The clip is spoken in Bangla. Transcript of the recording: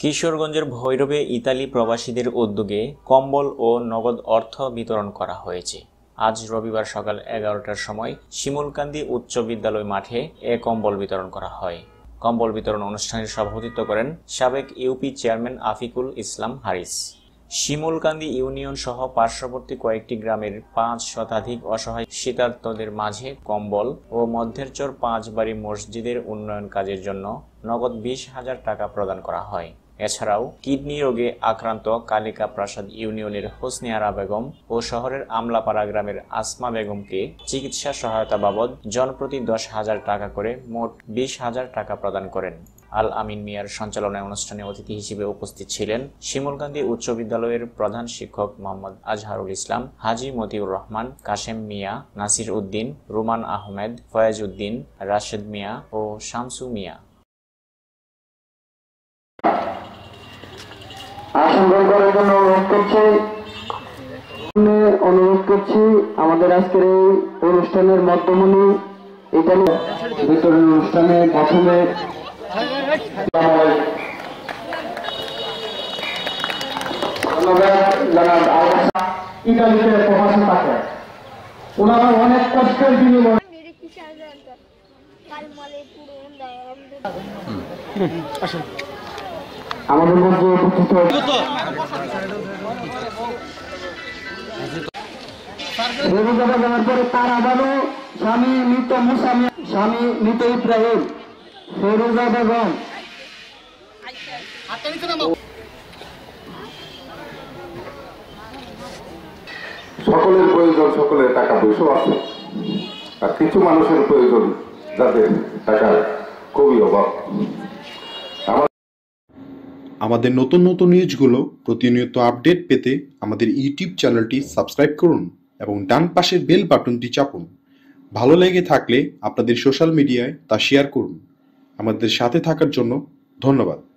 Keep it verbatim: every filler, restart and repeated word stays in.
কিশোরগঞ্জের ভৈরবে ইতালি প্রবাসীদের উদ্যোগে কম্বল ও নগদ অর্থ বিতরণ করা হয়েছে। আজ রবিবার সকাল এগারোটার সময় শিমুলকান্দি উচ্চ বিদ্যালয় মাঠে এ কম্বল বিতরণ করা হয়। কম্বল বিতরণ অনুষ্ঠানে সভাপতিত্ব করেন সাবেক UP chairman Afikul Islam Haris. Shimulkandi union সহ পার্শ্ববর্তী কয়েকটি গ্রামের পাঁচ শতাধিক অসহায় শীতার্তদের মাঝে কম্বল ও মধ্যেরচর পাঁচবাড়ি মসজিদের উন্নয়ন কাজের জন্য নগদ বিশ হাজার টাকা প্রদান করা হয়। এছাড়াও কিডনি রোগে আক্রান্ত কালিকা প্রাসাদ ইউনিয়নের হোসনিয়ারা বেগম ও শহরের আমলাপাড়া গ্রামের আসমা বেগমকে চিকিৎসা সহায়তা বাবদ জনপ্রতি দশ হাজার টাকা করে মোট বিশ হাজার টাকা প্রদান করেন। আল আমিন মিয়ার সঞ্চালনায় অনুষ্ঠানে অতিথি হিসেবে উপস্থিত ছিলেন শিমুলকান্দি উচ্চ বিদ্যালয়ের প্রধান শিক্ষক মোহাম্মদ আজহারুল ইসলাম, হাজি মতিউর রহমান, কাশেম মিয়া, নাসির উদ্দিন, রুমান আহমেদ, ফয়াজ উদ্দিন, রাশিদ মিয়া ও শামসু মিয়া। অনুরোধ করছি আমাদের আজকের এই অনুষ্ঠানের মধ্যমণি ইতালি বিতরণ অনুষ্ঠানে প্রথমে ইতালিতে প্রবাসী থাকে ওনারা অনেক কষ্টের বিনিময়ে আমাদের মধ্যে উপস্থিত পরে তার আবারও স্বামী মৃত মুসামি স্বামী মৃত ইব্রাহিম ফেরুজা বেগম সকলের প্রয়োজন, সকলের টাকা পয়সা আছে, আর কিছু মানুষের প্রয়োজন যাদের টাকার খুবই অভাব। আমাদের নতুন নতুন নিউজগুলো প্রতিনিয়ত আপডেট পেতে আমাদের ইউটিউব চ্যানেলটি সাবস্ক্রাইব করুন এবং ডান পাশের বেল বাটনটি চাপুন। ভালো লেগে থাকলে আপনাদের সোশ্যাল মিডিয়ায় তা শেয়ার করুন। আমাদের সাথে থাকার জন্য ধন্যবাদ।